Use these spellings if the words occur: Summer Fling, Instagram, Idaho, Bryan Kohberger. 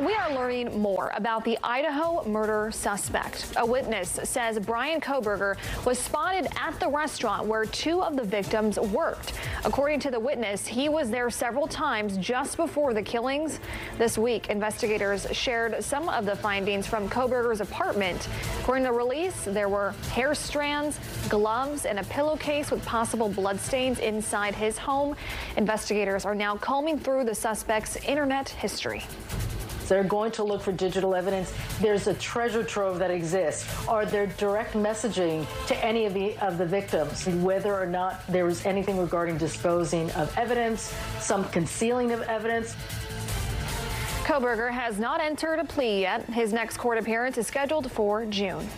Now, we are learning more about the Idaho murder suspect. A witness says Bryan Kohberger was spotted at the restaurant where two of the victims worked. According to the witness, he was there several times just before the killings. This week, investigators shared some of the findings from Kohberger's apartment. According to the release, there were hair strands, gloves, and a pillowcase with possible bloodstains inside his home. Investigators are now combing through the suspect's internet history. They're going to look for digital evidence. There's a treasure trove that exists. Are there direct messaging to any of the victims? Whether or not there was anything regarding disposing of evidence, some concealing of evidence. Kohberger has not entered a plea yet. His next court appearance is scheduled for June.